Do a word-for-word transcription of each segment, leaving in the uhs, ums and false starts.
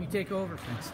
You take over, thanks.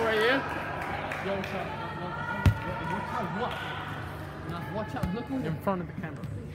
out right here. Yo, watch out. Watch out. Look in front of the camera.